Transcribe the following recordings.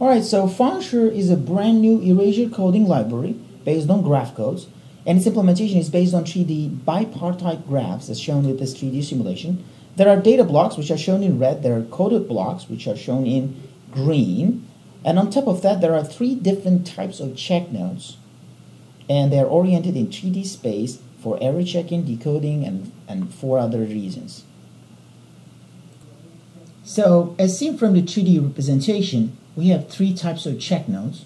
Alright, so Founsure is a brand new erasure coding library based on graph codes, and its implementation is based on 3D bipartite graphs as shown with this 3D simulation. There are data blocks which are shown in red, there are coded blocks which are shown in green, and on top of that there are three different types of check nodes, and they are oriented in 3D space for error checking, decoding, and for other reasons. So, as seen from the 3D representation, we have three types of check nodes.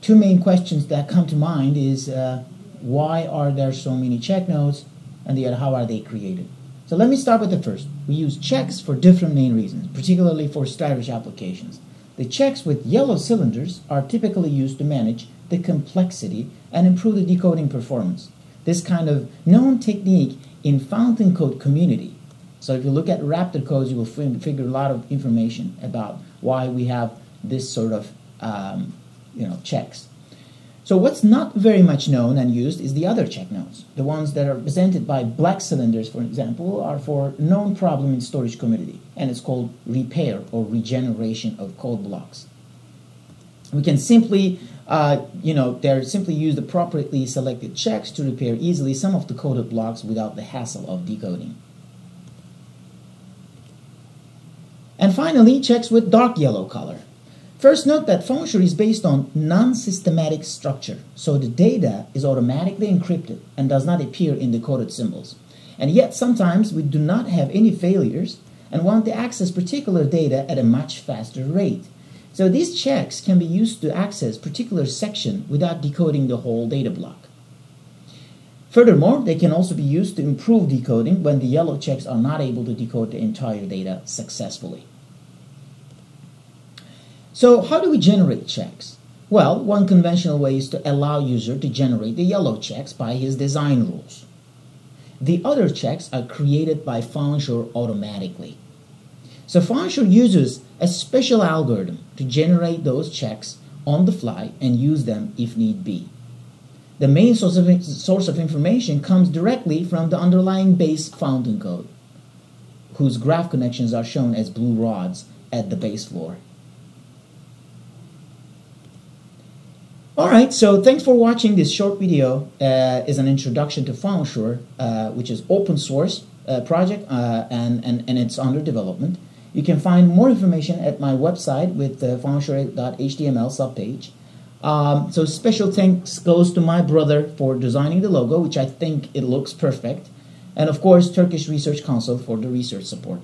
Two main questions that come to mind is why are there so many check nodes, and the other, how are they created? So let me start with the first. We use checks for different main reasons, particularly for stylish applications. The checks with yellow cylinders are typically used to manage the complexity and improve the decoding performance. This kind of known technique in fountain code community. So if you look at Raptor codes, you will figure a lot of information about why we have this sort of checks. So what's not very much known and used is the other check nodes. The ones that are represented by black cylinders, for example, are for known problem in storage community, and it's called repair or regeneration of code blocks. We can simply, they're simply used appropriately selected checks to repair easily some of the coded blocks without the hassle of decoding. And finally, checks with dark yellow color. First, note that Founsure is based on non-systematic structure, so the data is automatically encrypted and does not appear in the coded symbols. And yet, sometimes we do not have any failures and want to access particular data at a much faster rate. So these checks can be used to access particular section without decoding the whole data block. Furthermore, they can also be used to improve decoding when the yellow checks are not able to decode the entire data successfully. So how do we generate checks? Well, one conventional way is to allow user to generate the yellow checks by his design rules. The other checks are created by Founsure automatically. So Founsure uses a special algorithm to generate those checks on the fly and use them if need be. The main source of information comes directly from the underlying base fountain code, whose graph connections are shown as blue rods at the base floor. Alright, so thanks for watching this short video as an introduction to Founsure, which is open source project and it's under development. You can find more information at my website with the founsure.html subpage. So special thanks goes to my brother for designing the logo, which I think it looks perfect. And of course, Turkish Research Council for the research support.